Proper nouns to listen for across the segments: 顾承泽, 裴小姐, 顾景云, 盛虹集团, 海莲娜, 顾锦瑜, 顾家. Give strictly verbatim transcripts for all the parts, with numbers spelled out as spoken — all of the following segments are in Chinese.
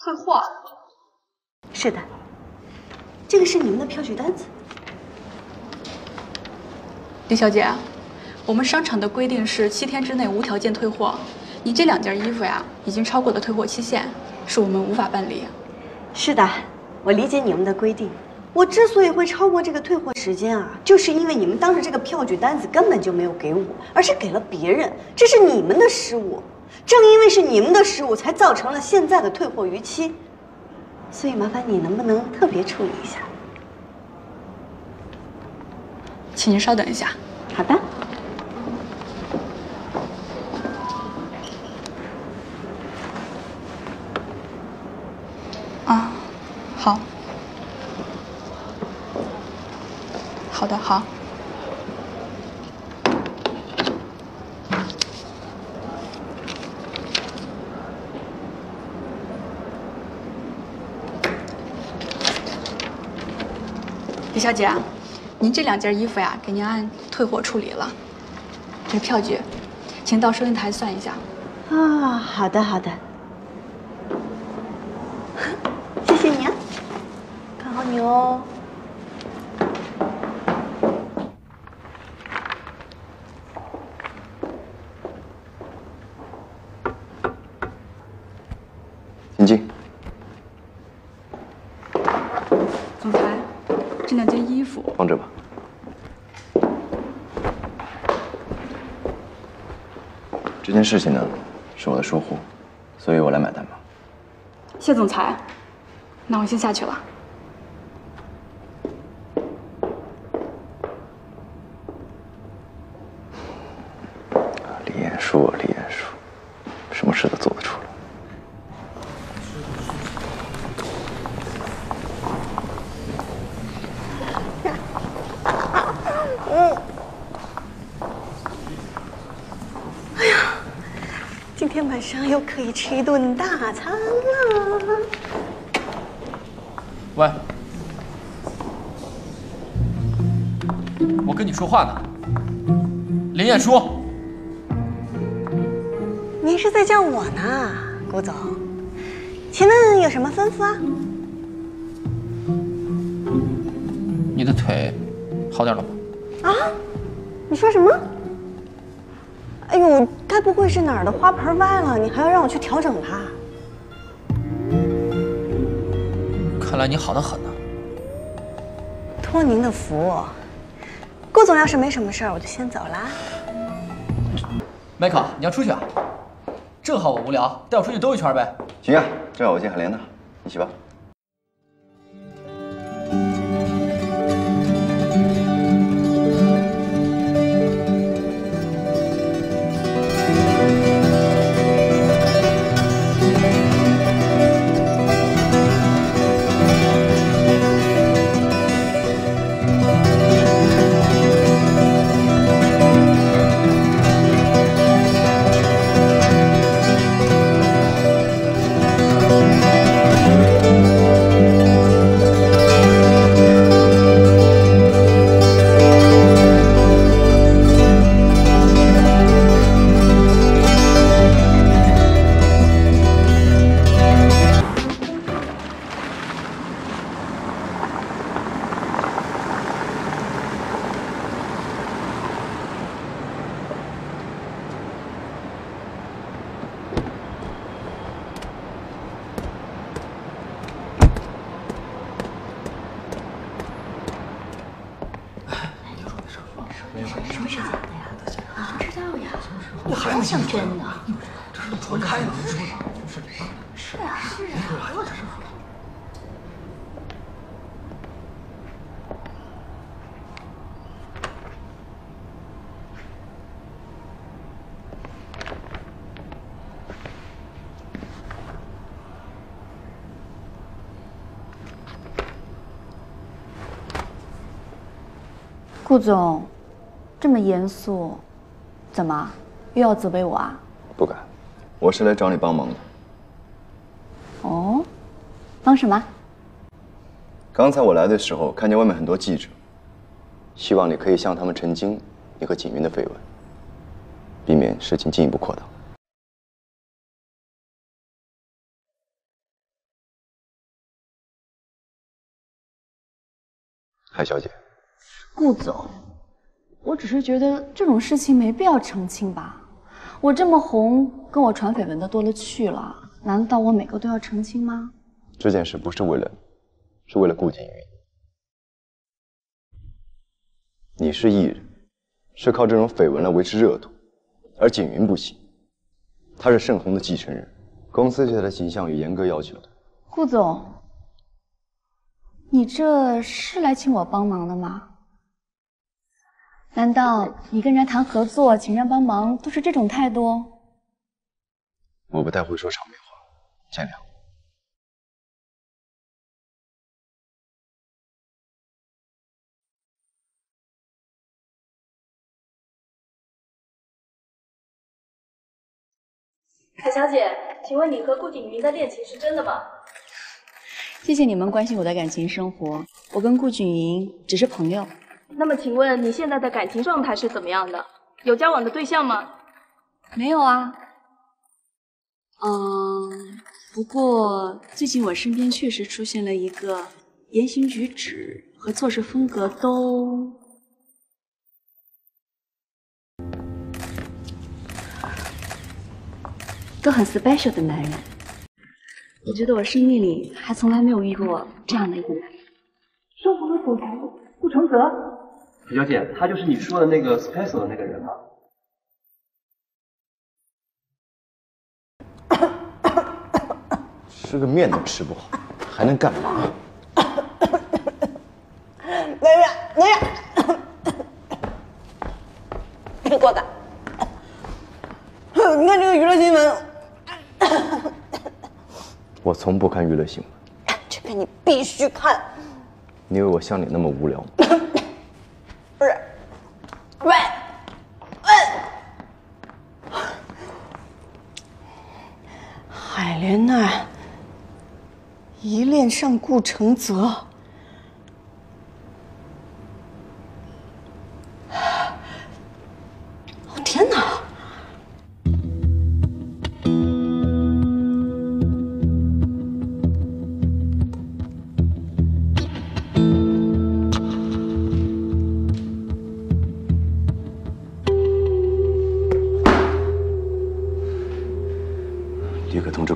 退货。是的，这个是你们的票据单子。李小姐，我们商场的规定是七天之内无条件退货。你这两件衣服呀，已经超过了退货期限，是我们无法办理。是的，我理解你们的规定。 我之所以会超过这个退货时间啊，就是因为你们当时这个票据单子根本就没有给我，而是给了别人，这是你们的失误。正因为是你们的失误，才造成了现在的退货逾期。所以麻烦你能不能特别处理一下？请您稍等一下。好的。啊，好。 好的，好。李小姐，您这两件衣服呀，给您按退货处理了。这票据，请到收银台算一下。啊，好的，好的。谢谢你啊，看好你哦。 请进。总裁，这两件衣服放这吧。这件事情呢，是我的疏忽，所以我来买单吧。谢总裁，那我先下去了。李彦舒啊，李彦舒，什么事都做得出来。 晚上又可以吃一顿大餐了。喂，我跟你说话呢，林彦舒。您是在叫我呢，顾总，请问有什么吩咐啊？你的腿好点了吗？啊？你说什么？ 哎呦，该不会是哪儿的花盆歪了？你还要让我去调整它？看来你好得很呢、啊。托您的福，顾总要是没什么事儿，我就先走啦。麦克，你要出去啊？正好我无聊，带我出去兜一圈呗。行啊，正好我进海莲呢，一起吧。 顾总，这么严肃，怎么又要责备我啊？不敢，我是来找你帮忙的。哦，帮什么？刚才我来的时候，看见外面很多记者，希望你可以向他们澄清你和景云的绯闻，避免事情进一步扩大。海小姐，顾总，我只是觉得这种事情没必要澄清吧。我这么红，跟我传绯闻的多了去了，难道我每个都要澄清吗？这件事不是为了你，是为了顾锦瑜。你是艺人，是靠这种绯闻来维持热度，而景云不行，他是盛虹的继承人，公司对他的形象有严格要求的。顾总，你这是来请我帮忙的吗？难道你跟人家谈合作，请人家帮忙都是这种态度？我不太会说场面话，见谅。 海小姐，请问你和顾景云的恋情是真的吗？谢谢你们关心我的感情生活，我跟顾景云只是朋友。那么，请问你现在的感情状态是怎么样的？有交往的对象吗？没有啊。嗯，不过最近我身边确实出现了一个言行举止和做事风格都……都很 special 的男人，我觉得我生命里还从来没有遇过这样的一个男人。生活的总裁顾承泽，裴小姐，他就是你说的那个 special 的那个人吗？吃个面都吃不好，还能干嘛？能忍，能忍，过来。你看这个娱乐新闻。 我从不看娱乐新闻，这个你必须看。你以为我像你那么无聊吗？不是，喂，喂，海莲娜一恋上顾承泽，哦天哪！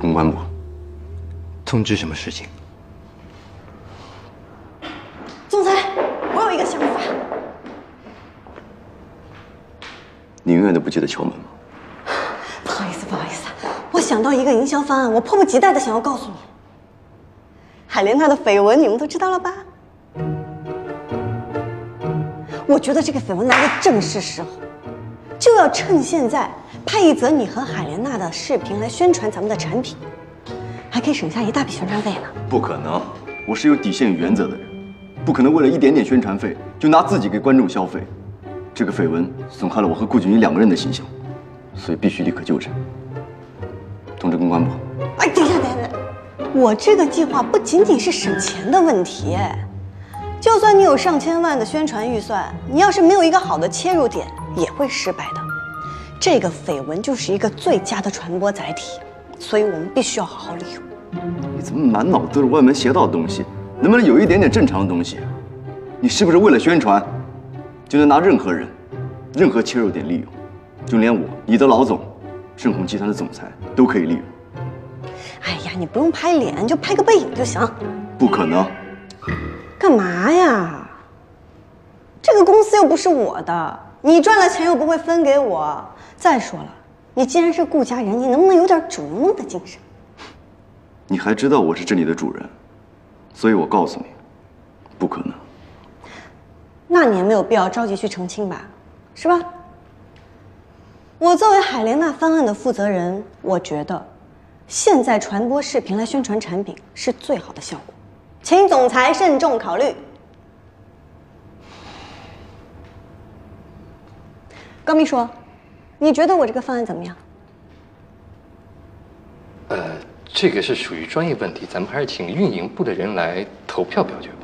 公关部通知什么事情？总裁，我有一个想法。你永远都不记得敲门吗？不好意思，不好意思，我想到一个营销方案，我迫不及待的想要告诉你。海莲娜的绯闻你们都知道了吧？我觉得这个绯闻来的正是时候，就要趁现在。 拍一则你和海莲娜的视频来宣传咱们的产品，还可以省下一大笔宣传费呢。不可能，我是有底线与原则的人，不可能为了一点点宣传费就拿自己给观众消费。这个绯闻损害了我和顾景云两个人的形象，所以必须立刻纠正。通知公关部。哎，等一下，等一下，我这个计划不仅仅是省钱的问题，就算你有上千万的宣传预算，你要是没有一个好的切入点，也会失败的。 这个绯闻就是一个最佳的传播载体，所以我们必须要好好利用。你怎么满脑子都是歪门邪道的东西？能不能有一点点正常的东西？你是不是为了宣传，就能拿任何人、任何切入点利用？就连我，你的老总，盛虹集团的总裁都可以利用。哎呀，你不用拍脸，就拍个背影就行。不可能。干嘛呀？这个公司又不是我的，你赚了钱又不会分给我。 再说了，你既然是顾家人，你能不能有点主人翁的精神？你还知道我是这里的主人，所以我告诉你，不可能。那你也没有必要着急去澄清吧，是吧？我作为海莲娜方案的负责人，我觉得现在传播视频来宣传产品是最好的效果，请总裁慎重考虑。高秘书。 你觉得我这个方案怎么样？呃，这个是属于专业问题，咱们还是请运营部的人来投票表决吧。